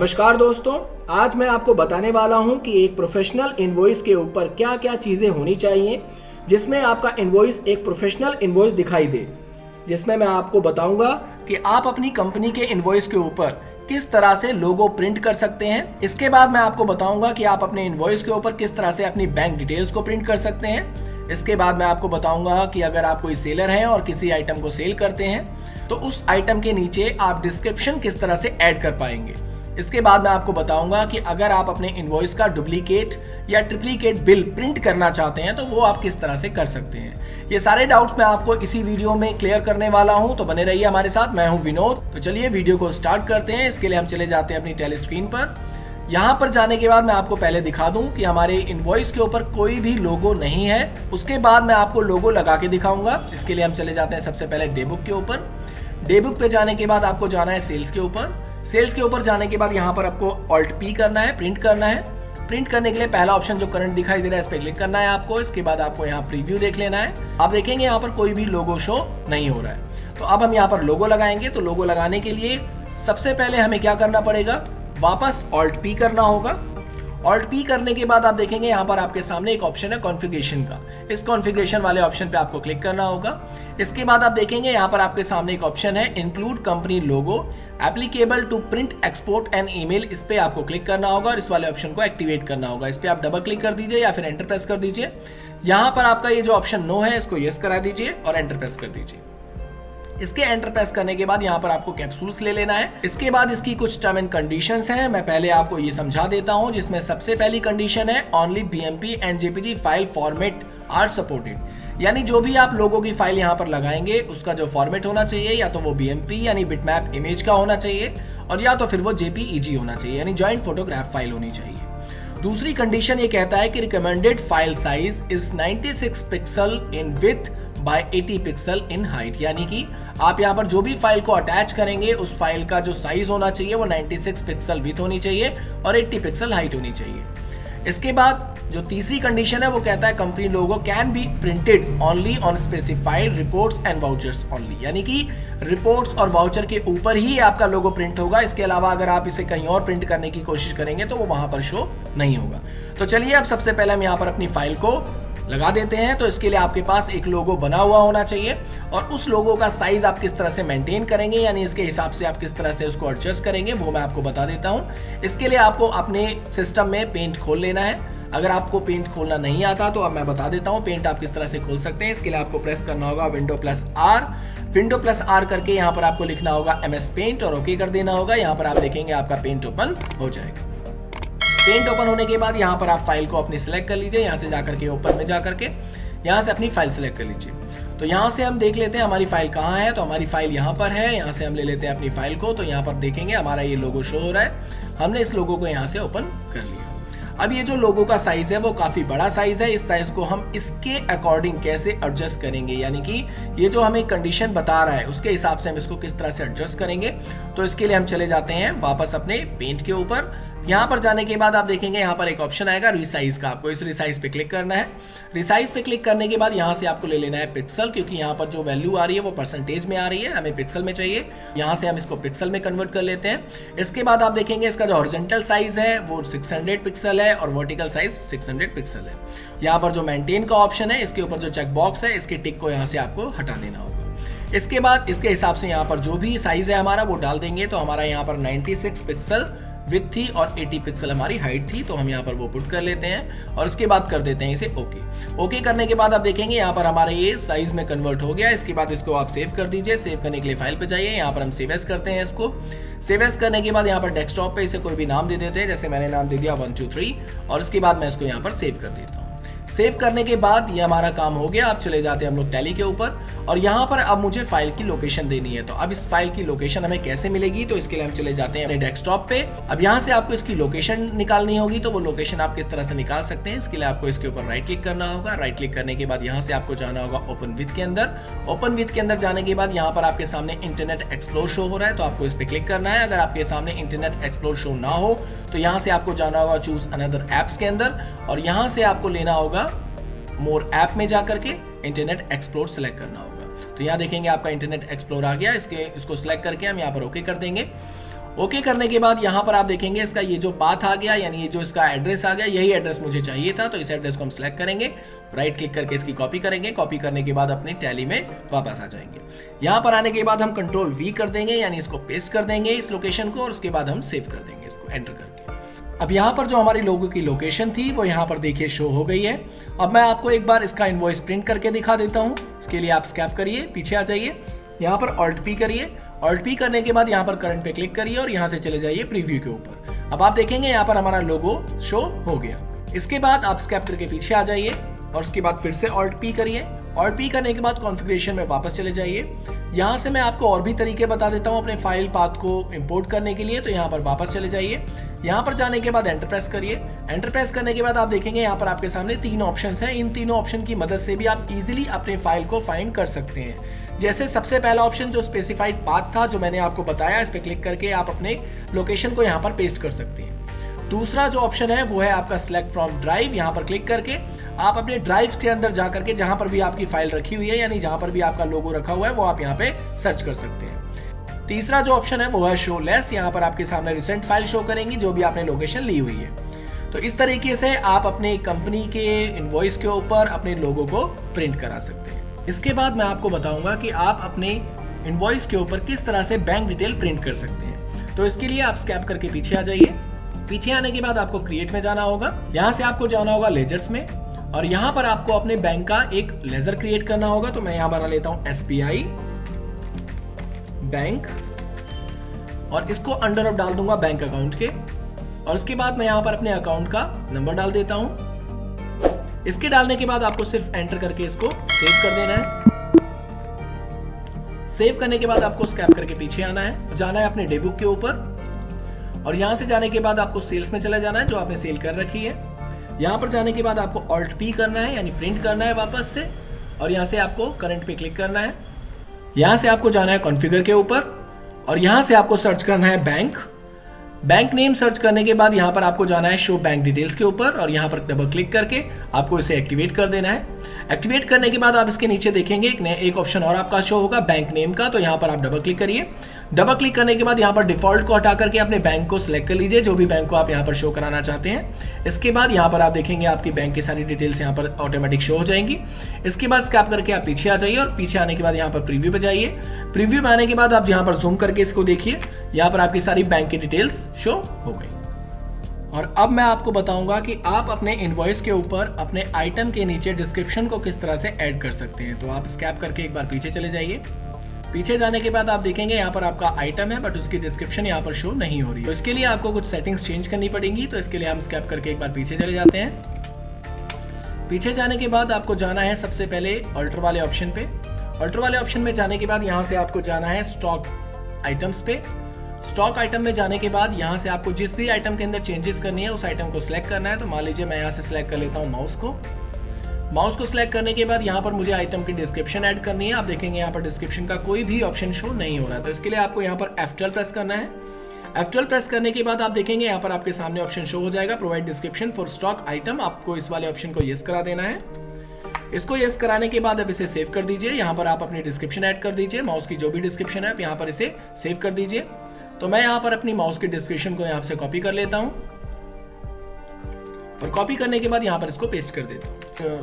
नमस्कार दोस्तों, आज मैं आपको बताने वाला हूं कि एक प्रोफेशनल इनवॉइस के ऊपर क्या क्या चीज़ें होनी चाहिए जिसमें आपका इनवॉइस एक प्रोफेशनल इनवॉइस दिखाई दे, जिसमें मैं आपको बताऊंगा कि आप अपनी कंपनी के इनवॉइस के ऊपर किस तरह से लोगो प्रिंट कर सकते हैं। इसके बाद मैं आपको बताऊंगा कि आप अपने इनवॉइस के ऊपर किस तरह से अपनी बैंक डिटेल्स को प्रिंट कर सकते हैं। इसके बाद मैं आपको बताऊंगा कि अगर आप कोई सेलर हैं और किसी आइटम को सेल करते हैं तो उस आइटम के नीचे आप डिस्क्रिप्शन किस तरह से ऐड कर पाएंगे। इसके बाद मैं आपको बताऊंगा कि अगर आप अपने इनवॉइस का डुप्लीकेट या ट्रिप्लीकेट बिल प्रिंट करना चाहते हैं तो वो आप किस तरह से कर सकते हैं। ये सारे डाउट्स मैं आपको इसी वीडियो में क्लियर करने वाला हूं, तो बने रहिए हमारे साथ। मैं हूं विनोद, तो चलिए वीडियो को स्टार्ट करते हैं। इसके लिए हम चले जाते हैं अपनी टेली स्क्रीन पर। यहाँ पर जाने के बाद मैं आपको पहले दिखा दूँ कि हमारे इनवॉइस के ऊपर कोई भी लोगो नहीं है। उसके बाद मैं आपको लोगो लगा के दिखाऊंगा। इसके लिए हम चले जाते हैं सबसे पहले डेबुक के ऊपर। डेबुक पे जाने के बाद आपको जाना है सेल्स के ऊपर। सेल्स के ऊपर जाने के बाद यहाँ पर आपको ऑल्ट पी करना है, प्रिंट करना है। प्रिंट करने के लिए पहला ऑप्शन जो करंट दिखाई दे रहा है इस पर क्लिक करना है आपको। इसके बाद आपको यहाँ प्रीव्यू देख लेना है। आप देखेंगे यहाँ पर कोई भी लोगो शो नहीं हो रहा है। तो अब हम यहाँ पर लोगो लगाएंगे। तो लोगो लगाने के लिए सबसे पहले हमें क्या करना पड़ेगा, वापस ऑल्ट पी करना होगा। ऑल्ट पी करने के बाद आप देखेंगे यहाँ पर आपके सामने एक ऑप्शन है कॉन्फ़िगरेशन का। इस कॉन्फ़िगरेशन वाले ऑप्शन पे आपको क्लिक करना होगा। इसके बाद आप देखेंगे यहाँ पर आपके सामने एक ऑप्शन है include company logo applicable to print export and email. इस पर आपको क्लिक करना होगा और इस वाले ऑप्शन को एक्टिवेट करना होगा। इस पर आप डबल क्लिक कर दीजिए या फिर एंटर प्रेस कर दीजिए। यहाँ पर आपका ये जो ऑप्शन नो है इसको येस करा दीजिए और एंटर प्रेस कर दीजिए। इसके एंटर प्रेस करने के बाद यहाँ पर आपको कैप्सूल्स ले लेना है। इसके बाद इसकी कुछ टर्म एंड कंडीशंस हैं, मैं पहले आपको ये समझा देता हूँ, जिसमें सबसे पहली कंडीशन है only BMP and JPG file format are supported. यानी जो भी आप लोगों की फाइल यहाँ पर लगाएंगे उसका जो फॉर्मेट होना चाहिए या तो वो बीएमपी यानी बिटमैप इमेज का होना चाहिए और या तो फिर वो जेपीईजी होना चाहिए यानी ज्वाइंट फोटोग्राफ फाइल होनी चाहिए। दूसरी कंडीशन ये कहता है कि recommended file size is 96 pixel in width by 80 pixel in height. यानी कि आप यहाँ पर जो भी फाइल को अटैच करेंगे उस फाइल का जो साइज होना चाहिए वो 96 पिक्सल विड्थ होनी चाहिए और 80 पिक्सल हाइट होनी चाहिए। इसके बाद जो तीसरी कंडीशन है वो कहता है company logo can be printed only on specified reports and vouchers only. यानी कि रिपोर्ट्स और वाउचर के ऊपर ही आपका लोगो प्रिंट होगा। इसके अलावा अगर आप इसे कहीं और प्रिंट करने की कोशिश करेंगे तो वो वहाँ पर शो नहीं होगा। तो चलिए अब सबसे पहले हम यहाँ पर अपनी फाइल को लगा देते हैं। तो इसके लिए आपके पास एक लोगो बना हुआ होना चाहिए और उस लोगो का साइज आप किस तरह से मेंटेन करेंगे यानी इसके हिसाब से आप किस तरह से उसको एडजस्ट करेंगे वो मैं आपको बता देता हूँ। इसके लिए आपको अपने सिस्टम में पेंट खोल लेना है। अगर आपको पेंट खोलना नहीं आता तो अब मैं बता देता हूँ पेंट आप किस तरह से खोल सकते हैं। इसके लिए आपको प्रेस करना होगा window plus R। Window plus R करके यहाँ पर आपको लिखना होगा MS Paint और ओके कर देना होगा। यहाँ पर आप देखेंगे आपका पेंट ओपन हो जाएगा। पेंट ओपन होने के बाद यहाँ पर आप फाइल को अपनी सिलेक्ट कर लीजिए। यहाँ से जाकर के ऊपर में जाकर के यहाँ से अपनी फाइल सिलेक्ट कर लीजिए। तो यहाँ से हम देख लेते हैं हमारी फाइल कहाँ है। तो हमारी फाइल यहाँ पर है। यहाँ से हम ले लेते हैं अपनी फाइल को। तो यहाँ पर देखेंगे हमारा ये लोगो शो हो रहा है। हमने इस लोगो को यहाँ से ओपन कर लिया। अब ये जो लोगो का साइज है वो काफ़ी बड़ा साइज है। इस साइज को हम इसके अकॉर्डिंग कैसे एडजस्ट करेंगे यानी कि ये जो हमें कंडीशन बता रहा है उसके हिसाब से हम इसको किस तरह से एडजस्ट करेंगे। तो इसके लिए हम चले जाते हैं वापस अपने पेंट के ऊपर। यहाँ पर जाने के बाद आप देखेंगे यहाँ पर एक ऑप्शन आएगा रिसाइज का। आपको इस रिसाइज पे क्लिक करना है। रिसाइज पे क्लिक करने के बाद यहाँ से आपको ले लेना है पिक्सल, क्योंकि यहाँ पर जो वैल्यू आ रही है वो परसेंटेज में आ रही है, हमें पिक्सल में चाहिए। यहाँ से हम इसको पिक्सल में कन्वर्ट कर लेते हैं। इसके बाद आप देखेंगे इसका जो हॉरिजॉन्टल साइज है वो 600 पिक्सल है और वर्टिकल साइज 600 पिक्सल है। यहाँ पर जो मेंटेन का ऑप्शन है इसके ऊपर जो चेकबॉक्स है इसके टिक को यहाँ से आपको हटा लेना होगा। इसके बाद इसके हिसाब से यहाँ पर जो भी साइज है हमारा वो डाल देंगे। तो हमारा यहाँ पर 96 पिक्सल विथ थी और 80 पिक्सल हमारी हाइट थी। तो हम यहाँ पर वो पुट कर लेते हैं और उसके बाद कर देते हैं इसे ओके। ओके करने के बाद आप देखेंगे यहाँ पर हमारा ये साइज में कन्वर्ट हो गया। इसके बाद इसको आप सेव कर दीजिए। सेव करने के लिए फाइल पे जाइए। यहाँ पर हम सेव एस करते हैं। इसको सेव एस करने के बाद यहाँ पर डेस्कटॉप पे इसे कोई भी नाम दे देते हैं। जैसे मैंने नाम दे दिया 123 और उसके बाद मैं इसको यहाँ पर सेव कर देता हूँ। सेव करने के बाद ये हमारा काम हो गया। आप चले जाते हैं हम लोग टैली के ऊपर और यहाँ पर अब मुझे फाइल की लोकेशन देनी है। तो अब इस फाइल की लोकेशन हमें कैसे मिलेगी, तो इसके लिए हम चले जाते हैं अपने डेस्कटॉप पे। अब यहाँ से आपको इसकी लोकेशन निकालनी होगी। तो वो लोकेशन आप किस तरह से निकाल सकते हैं, इसके लिए आपको इसके ऊपर राइट क्लिक करना होगा। राइट क्लिक करने के बाद यहाँ से आपको जाना होगा ओपन विथ के अंदर। ओपन विथ के अंदर जाने के बाद यहाँ पर आपके सामने इंटरनेट एक्सप्लोर शो हो रहा है। तो आपको इस पर क्लिक करना है। अगर आपके सामने इंटरनेट एक्सप्लोर शो ना हो तो यहाँ से आपको जाना होगा चूज अनदर एप्स के अंदर और यहाँ से आपको लेना होगा मोर ऐप में जाकर के इंटरनेट एक्सप्लोर सेलेक्ट करना होगा। तो यहाँ देखेंगे आपका इंटरनेट एक्सप्लोर आ गया। इसको सेलेक्ट करके हम यहाँ पर ओके कर देंगे। ओके करने के बाद यहाँ पर आप देखेंगे इसका ये जो पाथ आ गया, यानी ये जो इसका एड्रेस आ गया, यही एड्रेस मुझे चाहिए था। तो इस एड्रेस को हम सिलेक्ट करेंगे, राइट क्लिक करके इसकी कॉपी करेंगे। कॉपी करने के बाद अपनी टैली में वापस आ जाएंगे। यहाँ पर आने के बाद हम कंट्रोल वी कर देंगे, यानी इसको पेस्ट कर देंगे इस लोकेशन को, और उसके बाद हम सेव कर देंगे इसको एंटर करके। अब यहाँ पर जो हमारी लोगों की लोकेशन थी वो यहाँ पर देखिए शो हो गई है। अब मैं आपको एक बार इसका इनवॉइस प्रिंट करके दिखा देता हूँ। इसके लिए आप स्कैप करिए, पीछे आ जाइए, यहाँ पर ऑल्ट पी करिए। ऑल्ट पी करने के बाद यहाँ पर करंट पे क्लिक करिए और यहाँ से चले जाइए प्रीव्यू के ऊपर। अब आप देखेंगे यहाँ पर हमारा लोगो शो हो गया। इसके बाद आप स्कैप करके पीछे आ जाइए और उसके बाद फिर से ऑल्ट पी करिए। ऑल्ट पी करने के बाद कॉन्फ़िगरेशन में वापस चले जाइए। यहाँ से मैं आपको और भी तरीके बता देता हूँ अपने फाइल पाथ को इंपोर्ट करने के लिए। तो यहाँ पर वापस चले जाइए। यहाँ पर जाने के बाद एंटर प्रेस करिए। एंटर प्रेस करने के बाद आप देखेंगे यहाँ पर आपके सामने तीन ऑप्शन हैं। इन तीनों ऑप्शन की मदद से भी आप इजीली अपने फाइल को फाइंड कर सकते हैं। जैसे सबसे पहला ऑप्शन जो स्पेसिफाइड पाथ था जो मैंने आपको बताया, इस पर क्लिक करके आप अपने लोकेशन को यहाँ पर पेस्ट कर सकते हैं। दूसरा जो ऑप्शन है वो है आपका सेलेक्ट फ्रॉम ड्राइव। यहाँ पर क्लिक करके आप अपने ड्राइव के अंदर जा करके जहाँ पर भी आपकी फाइल रखी हुई है, यानी जहाँ पर भी आपका लोगो रखा हुआ है, वो आप यहाँ पे सर्च कर सकते हैं। तीसरा जो ऑप्शन है वो है शो लेस। यहाँ पर आपके सामने रिसेंट फाइल शो करेंगी जो भी आपने लोकेशन ली हुई है। तो इस तरीके से आप अपने कंपनी के इनवॉइस के ऊपर अपने लोगो को प्रिंट करा सकते हैं। इसके बाद मैं आपको बताऊँगा कि आप अपने इनवॉइस के ऊपर किस तरह से बैंक डिटेल प्रिंट कर सकते हैं। तो इसके लिए आप स्कैप करके पीछे आ जाइए। पीछे आने के बाद आपको क्रिएट में जाना होगा। यहाँ से आपको जाना होगा लेजर्स में और यहाँ पर आपको अपने बैंक का एक लेजर क्रिएट करना होगा। तो मैं यहाँ बना लेता हूँ SBI बैंक और इसको अंडर ऑफ डाल दूंगा बैंक अकाउंट के, और उसके बाद मैं यहाँ पर अपने अकाउंट का नंबर डाल देता हूँ। इसके डालने के बाद आपको सिर्फ एंटर करके इसको सेव कर देना है। सेव करने के बाद आपको स्कैप करके पीछे आना है, जाना है अपने डेबुक के ऊपर और यहाँ से जाने के बाद आपको सेल्स में चला जाना है जो आपने सेल कर रखी है। यहाँ पर जाने के बाद आपको ऑल्ट पी करना है, यानी प्रिंट करना है वापस से, और यहाँ से आपको करंट पे क्लिक करना है। यहाँ से आपको जाना है कॉन्फ़िगर के ऊपर और यहाँ से आपको सर्च करना है बैंक। बैंक नेम सर्च करने के बाद यहाँ पर आपको जाना है शो बैंक डिटेल्स के ऊपर और यहाँ पर डबल क्लिक करके आपको इसे एक्टिवेट कर देना है। एक्टिवेट करने के बाद आप इसके नीचे देखेंगे एक ऑप्शन और आपका शो होगा बैंक नेम का। तो यहाँ पर आप डबल क्लिक करिए। डबल क्लिक करने के बाद यहाँ पर डिफ़ॉल्ट को हटा करके अपने बैंक को सिलेक्ट कर लीजिए, जो भी बैंक को आप यहाँ पर शो कराना चाहते हैं। इसके बाद यहाँ पर आप देखेंगे आपकी बैंक की सारी डिटेल्स यहाँ पर ऑटोमेटिक शो हो जाएंगी। इसके बाद स्कैप करके आप पीछे आ जाइए और पीछे आने के बाद यहाँ पर प्रीव्यू पे जाइए। प्रीव्यू में आने के बाद आप यहाँ पर जूम करके इसको देखिए, यहाँ पर आपकी सारी बैंक की डिटेल्स शो हो गई। और अब मैं आपको बताऊंगा कि आप अपने इनवॉइस के ऊपर अपने आइटम के नीचे डिस्क्रिप्शन को किस तरह से ऐड कर सकते हैं। तो आप स्कैप करके एक बार पीछे चले जाइए। पीछे जाने के बाद आप देखेंगे यहाँ पर आपका आइटम है बट उसकी डिस्क्रिप्शन यहाँ पर शो नहीं हो रही है। तो इसके लिए आपको कुछ सेटिंग्स चेंज करनी पड़ेंगी। तो इसके लिए हम स्कैप करके एक बार पीछे चले जाते हैं। पीछे जाने के बाद आपको जाना है सबसे पहले ऑल्टर वाले ऑप्शन पे। ऑल्टर वाले ऑप्शन में जाने के बाद यहाँ से आपको जाना है स्टॉक आइटम्स पे। स्टॉक आइटम में जाने के बाद यहाँ से आपको जिस भी आइटम के अंदर चेंजेस करनी है उस आइटम को सिलेक्ट करना है। तो मान लीजिए मैं यहाँ से सिलेक्ट कर लेता हूँ माउस को। माउस को सिलेक्ट करने के बाद यहाँ पर मुझे आइटम की डिस्क्रिप्शन ऐड करनी है। आप देखेंगे यहाँ पर डिस्क्रिप्शन का कोई भी ऑप्शन शो नहीं हो रहा है। तो इसके लिए आपको यहाँ पर F12 प्रेस करना है। F12 प्रेस करने के बाद आप देखेंगे यहाँ पर आपके सामने ऑप्शन शो हो जाएगा provide description for stock item. आपको इस वाले ऑप्शन को येस करा देना है। इसको येस कराने के बाद अब इसे सेव कर दीजिए। यहाँ पर आप अपनी डिस्क्रिप्शन ऐड कर दीजिए, माउस की जो भी डिस्क्रिप्शन है आप यहाँ पर इसे सेव कर दीजिए। तो मैं यहाँ पर अपनी माउस की डिस्क्रिप्शन को यहाँ से कॉपी कर लेता हूँ और कॉपी करने के बाद यहाँ पर इसको पेस्ट कर देता हूँ।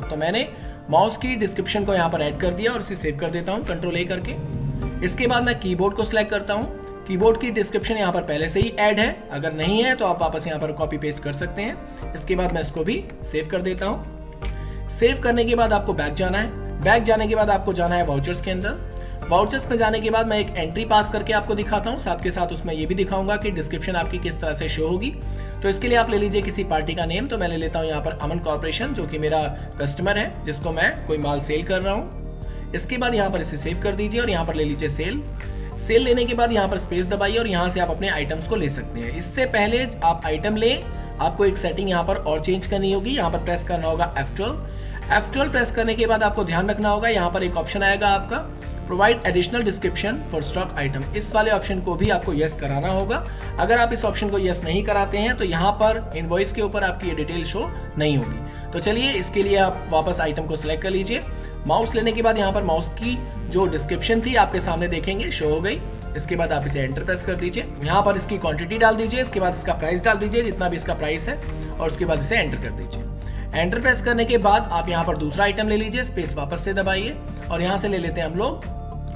तो मैंने माउस की डिस्क्रिप्शन को यहाँ पर ऐड कर दिया और इसे सेव कर देता हूँ कंट्रोल ए करके। इसके बाद मैं कीबोर्ड को सिलेक्ट करता हूँ। कीबोर्ड की डिस्क्रिप्शन यहाँ पर पहले से ही ऐड है, अगर नहीं है तो आप वापस यहाँ पर कॉपी पेस्ट कर सकते हैं। इसके बाद मैं इसको भी सेव कर देता हूँ। सेव करने के बाद आपको बैक जाना है। बैक जाने के बाद आपको जाना है वाउचर्स के अंदर। वाउचर्स में जाने के बाद मैं एक एंट्री पास करके आपको दिखाता हूँ, साथ के साथ उसमें ये भी दिखाऊंगा कि डिस्क्रिप्शन आपकी किस तरह से शो होगी। तो इसके लिए आप ले लीजिए किसी पार्टी का नेम। तो मैं ले लेता हूँ यहाँ पर अमन कॉर्पोरेशन, जो कि मेरा कस्टमर है जिसको मैं कोई माल सेल कर रहा हूँ। इसके बाद यहाँ पर इसे सेव कर दीजिए और यहाँ पर ले लीजिए सेल। सेल लेने के बाद यहाँ पर स्पेस दबाइए और यहाँ से आप अपने आइटम्स को ले सकते हैं। इससे पहले आप आइटम लें, आपको एक सेटिंग यहाँ पर और चेंज करनी होगी। यहाँ पर प्रेस करना होगा F12 प्रेस करने के बाद आपको ध्यान रखना होगा यहाँ पर एक ऑप्शन आएगा आपका provide additional description for stock item. इस वाले ऑप्शन को भी आपको येस कराना होगा। अगर आप इस ऑप्शन को येस नहीं कराते हैं तो यहाँ पर इनवॉइस के ऊपर आपकी ये डिटेल शो नहीं होगी। तो चलिए इसके लिए आप वापस आइटम को सिलेक्ट कर लीजिए। माउस लेने के बाद यहाँ पर माउस की जो डिस्क्रिप्शन थी आपके सामने देखेंगे शो हो गई। इसके बाद आप इसे एंटर प्रेस कर दीजिए, यहाँ पर इसकी क्वांटिटी डाल दीजिए, इसके बाद इसका प्राइस डाल दीजिए जितना भी इसका प्राइस है, और उसके बाद इसे एंटर कर दीजिए। एंटर प्रेस करने के बाद आप यहाँ पर दूसरा आइटम ले लीजिए, स्पेस वापस से दबाइए और यहाँ से ले लेते हैं हम लोग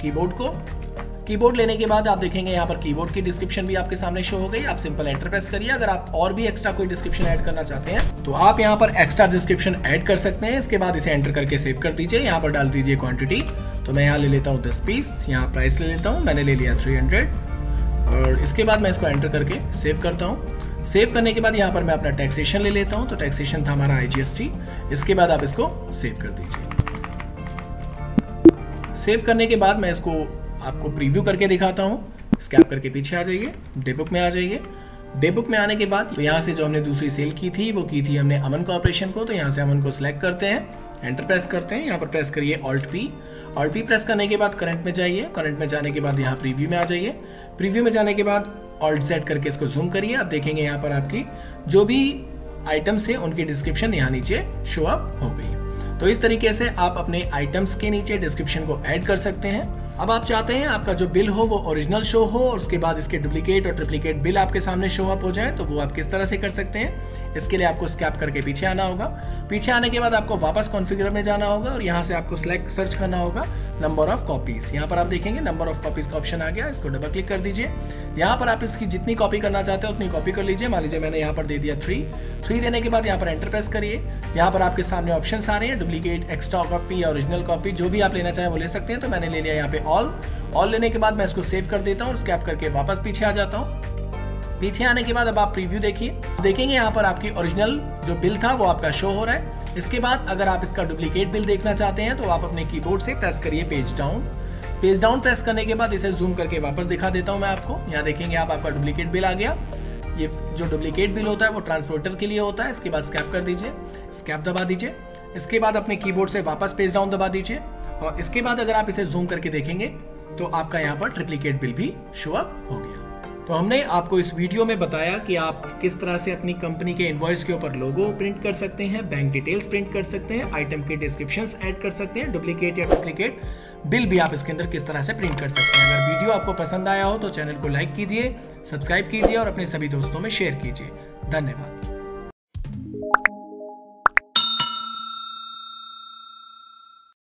कीबोर्ड को। कीबोर्ड लेने के बाद आप देखेंगे यहाँ पर कीबोर्ड की डिस्क्रिप्शन भी आपके सामने शो हो गई। आप सिंपल एंटर प्रेस करिए। अगर आप और भी एक्स्ट्रा कोई डिस्क्रिप्शन ऐड करना चाहते हैं तो आप यहाँ पर एक्स्ट्रा डिस्क्रिप्शन ऐड कर सकते हैं। इसके बाद इसे एंटर करके सेव कर दीजिए। यहाँ पर डाल दीजिए क्वांटिटी, तो मैं यहाँ ले लेता हूँ 10 पीस। यहाँ प्राइस ले लेता हूँ, मैंने ले लिया 300, और इसके बाद मैं इसको एंटर करके सेव करता हूँ। सेव करने के बाद यहाँ पर मैं अपना टैक्सेशन ले लेता हूँ, तो टैक्सेशन था हमारा IGST। इसके बाद आप इसको सेव कर दीजिए। सेव करने के बाद मैं इसको आपको प्रीव्यू करके दिखाता हूँ। स्कैप करके पीछे आ जाइए, डेबुक में आ जाइए। डेबुक में आने के बाद तो यहाँ से जो हमने दूसरी सेल की थी वो की थी हमने अमन कॉर्पोरेशन को, तो यहाँ से अमन को सिलेक्ट करते हैं, एंटर प्रेस करते हैं। यहाँ पर प्रेस करिए ऑल्ट पी प्रेस करने के बाद करंट में जाइए। करंट में जाने के बाद यहाँ प्रीव्यू में आ जाइए। प्रीव्यू में जाने के बाद ऑल्ट सेट करके इसको जूम करिए। आप देखेंगे यहाँ पर आपकी जो भी आइटम्स थे उनकी डिस्क्रिप्शन यहाँ नीचे शो अप हो गई। तो इस तरीके से आप अपने आइटम्स के नीचे डिस्क्रिप्शन को ऐड कर सकते हैं। अब आप चाहते हैं आपका जो बिल हो वो ओरिजिनल शो हो और उसके बाद इसके डुप्लीकेट और ट्रिप्लीकेट बिल आपके सामने शो अप हो जाए, तो वो आप किस तरह से कर सकते हैं। इसके लिए आपको स्कैप करके पीछे आना होगा। पीछे आने के बाद आपको वापस कॉन्फ़िगर में जाना होगा और यहाँ से आपको सेलेक्ट सर्च करना होगा नंबर ऑफ कॉपीज़। यहाँ पर आप देखेंगे नंबर ऑफ कॉपीज़ का ऑप्शन आ गया, इसको डबल क्लिक कर दीजिए। यहाँ पर आप इसकी जितनी कॉपी करना चाहते हो उतनी कॉपी कर लीजिए। मान लीजिए मैंने यहाँ पर दे दिया 3 देने के बाद यहाँ पर एंटर प्रेस करिए। यहाँ पर आपके सामने ऑप्शन आ रहे हैं डुप्लीकेट, एक्स्ट्रा कॉपी या ओरिजिनल कॉपी, जो भी आप लेना चाहें वो ले सकते हैं। तो मैंने ले लिया यहाँ पे ऑल लेने के बाद मैं इसको सेव कर देता हूँ और स्कैप करके वापस पीछे आ जाता हूँ। पीछे आने के बाद अब आप प्रीव्यू देखिए, देखेंगे यहाँ पर आपकी ओरिजिनल जो बिल था वो आपका शो हो रहा है। इसके बाद अगर आप इसका डुप्लीकेट बिल देखना चाहते हैं तो आप अपने कीबोर्ड से प्रेस करिए page down. Page down press करने के बाद इसे जूम करके वापस दिखा देता हूँ मैं आपको। यहाँ देखेंगे आप आपका डुप्लीकेट बिल आ गया। ये जो डुप्लीकेट बिल होता है वो ट्रांसपोर्टर के लिए होता है। इसके बाद स्कैप कर दीजिए, स्कैप दबा दीजिए। इसके बाद अपने कीबोर्ड से वापस पेज डाउन दबा दीजिए और इसके बाद अगर आप इसे जूम करके देखेंगे तो आपका यहाँ पर ट्रिप्लीकेट बिल भी शो अप हो गया। तो हमने आपको इस वीडियो में बताया कि आप किस तरह से अपनी कंपनी के इनवॉइस के ऊपर लोगो प्रिंट कर सकते हैं, बैंक डिटेल्स प्रिंट कर सकते हैं, आइटम के डिस्क्रिप्शंस ऐड कर सकते हैं, डुप्लीकेट या ट्रिप्लीकेट बिल भी आप इसके अंदर किस तरह से प्रिंट कर सकते हैं। अगर वीडियो आपको पसंद आया हो तो चैनल को लाइक कीजिए, सब्सक्राइब कीजिए और अपने सभी दोस्तों में शेयर कीजिए। धन्यवाद।